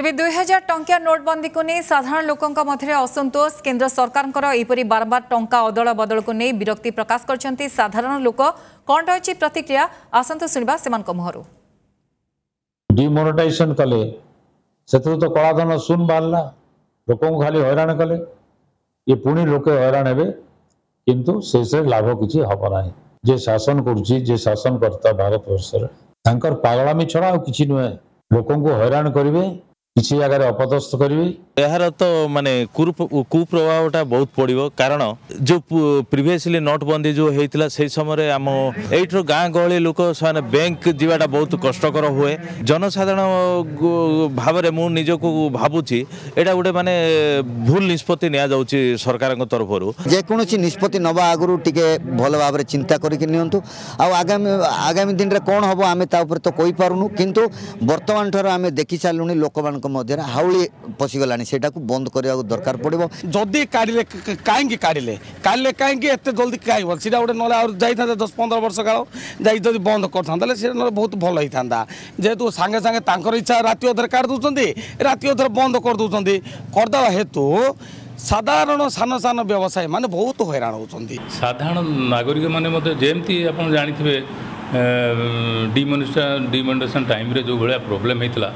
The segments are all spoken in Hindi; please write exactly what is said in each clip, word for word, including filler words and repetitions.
तेज दुई हजार टंकिया नोटबंदी को नहीं साधारण लोकों मध्य असंतोष केन्द्र सरकार एपरी बारंबार टंका अदल बदल को नहीं विरक्ति प्रकाश करछंती साधारण लोक कौन रही प्रतिक्रिया आसंतु सुनिबा सेमान मुहरु। डिमोनेटाइजेशन कले से तो कलाधन सुन बाहर लोक खाली हैरान कले ये पुणी लोके हैरान हे किंतु शेष लाभ किसी हम ना जे शासन कर शासन करता भारत वर्षर पागलामी छड़ा कि नुहे लोक हैरान करेंगे किसी जगार अपदस्थ करेंगे यार तो माने कुप्रभावटा बहुत पड़ो कारण जो प्रिवियसली नोटबंदी जो होता से समय आम एठर गाँ गहली लोक से बैंक जीवाटा बहुत कष्टकर हुए जनसाधारण भाव में मुझ निजक भावुची एटा गोटे माने भूल निष्पत्ति नि जाऊँगी सरकार तरफ जेकोसी निष्पत्ति नवा आगुरी टी भल भाव में चिंता करके आगामी आगामी दिन में कौन हम आम तो कही पारूनु कितु बर्तमान ठार आम देखी सारू लोक मान हाउली पशिगलानी से बंद करने दरकार पड़ो जदि काढ़ले कहीं काढ़ले काढ़ले कहीं जल्दी कहीं गोटे ना जाता दस पंद्रह वर्ष काल जाती बंद कर बहुत भल होता जेहेतु सांगे सांगे इच्छा राति अधर काट दूसरी राति अधर बंद कर दूसरी करदेवा हेतु साधारण सान सान व्यवसायी मैंने बहुत हैरान होती साधारण नागरिक मैंने जमी आप जानते डिमोनेस्ट्रेशन डिमोनेस्ट्रेशन टाइम रे जो भाया प्रोब्लेम होता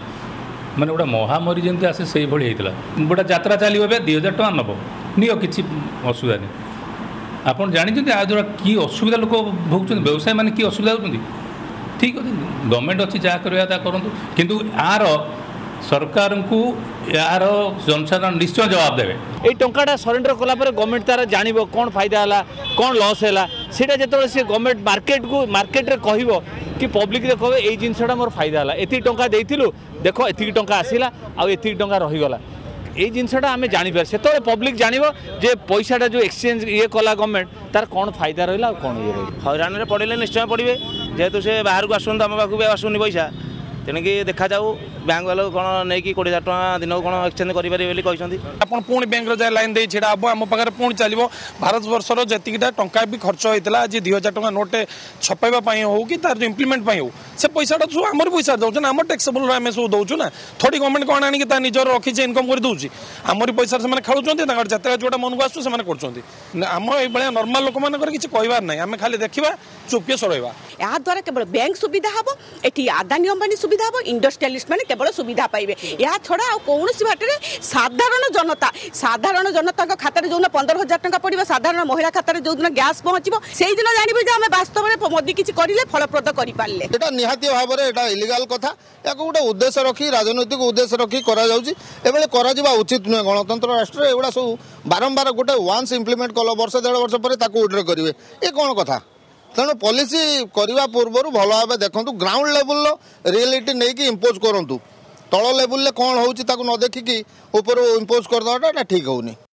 मैंने गोटे महामारी जमी आसे से भाई होता गोटे जात्रा चलो दुई हजार टाँह नब नियो किसी असुविधा नहीं आप जानते आ द्वारा कि असुविधा लोक भोगुं व्यवसाय मैंने कि असुविधा होती ठीक अच्छे गवर्नमेंट अच्छी जहाँ करा करूँ कितु यार सरकार को यार जनसाधारण निश्चय जवाब देवे ये टाटा सरेंडर कलापर गवर्नमेंट तार जान कौन फायदा है कौन लस है सीटा जो सी गवर्नमेंट मार्केट को मार्केट में कह कि पब्लिक रे कहे ये जिनसा मोर फायदा है एति टंका देइथिलु देखो एति टंका आसिला आ एति टंका रही गला ये जिनसा आम जापर से तो पब्लिक जानिबो जे पैसाटा जो एक्सचेंज ये कला गवर्नमेंट तार कौन फायदा रहा कौन ये रही हैरान रे पड़े निश्चय पड़े जेहेतु से बाहर को आसुन आम पाक भी आसुनि पैसा तेणुकि देखा जाऊ बैंक वाले कौन नहीं कोड़े हजार टाँह दिन कौन एक्सचेंज करें पुणी बैंक जाए लाइन दे छड़ा हम आम पाखे पुणी चलो भारत वर्षर जीटा टंका भी खर्च होता आज दुई हजार टाँह नोट छपाई हो कि तार इम्प्लीमेंट हो से पैसा सब आम पैसा दौर आम टैक्सेबल आम सब दौचु ना थोड़ी गवर्नमेंट कौन आनी निजर रखी इनकम कर दूसरी आमरी पैसा से खेलुँच जितने जोटा मन को आसूँ कर आम ये नर्माल लोक मान किसी कहार ना आम खाली देखा चुपे सरवा या द्वारा केवल बैंक सुविधा हम ये आदानी अंबानी सुविधा हम इंडस्ट्रियालिस्ट मैंने केवल सुविधा पाइबे या छड़ा कौन बाटे साधारण जनता साधारण जनता खाते में जो पंद्रह हजार टका पड़ो साधारण महिला खाते में जो दिन गैस पहुँचो से दिन जानवे जो आम वास्तव में मोदी किसी करें फलप्रद करें यहाँ निहाती भाव में इलीगल कथा या गोटे उद्देश्य रखी राजनैतिक उद्देश्य रखी करा उचित नुहे गणतंत्र राष्ट्र एगुड़ा सब बारंबार गोटे वान्स इम्प्लीमेंट कल वर्ष देढ़ वर्ष पर उड्रे करेंगे ये कौन कथा तेणु पॉलिसी करने पूर्व भल भाव देखूँ ग्राउंड लेवल रियलिटी नहीं कि इंपोज करूँ तल लेवल कौन हो देखिकी ऊपर इंपोज करदेटा ठीक होनी।